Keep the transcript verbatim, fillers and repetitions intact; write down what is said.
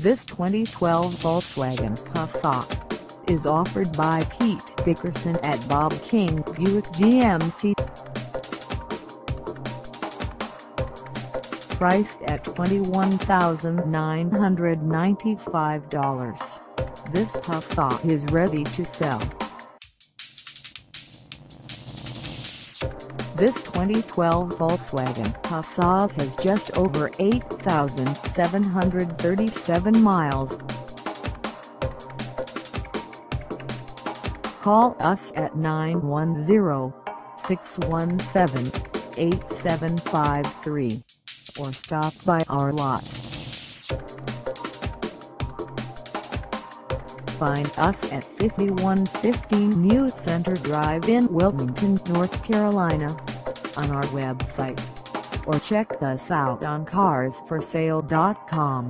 This twenty twelve Volkswagen Passat is offered by Pete Dickerson at Bob King Buick G M C. Priced at twenty-one thousand nine hundred ninety-five dollars, this Passat is ready to sell. This twenty twelve Volkswagen Passat has just over eight thousand seven hundred thirty-seven miles. Call us at nine one zero, six one seven, eight seven five three or stop by our lot. Find us at fifty-one fifteen New Center Drive in Wilmington, North Carolina, on our website, or check us out on cars for sale dot com.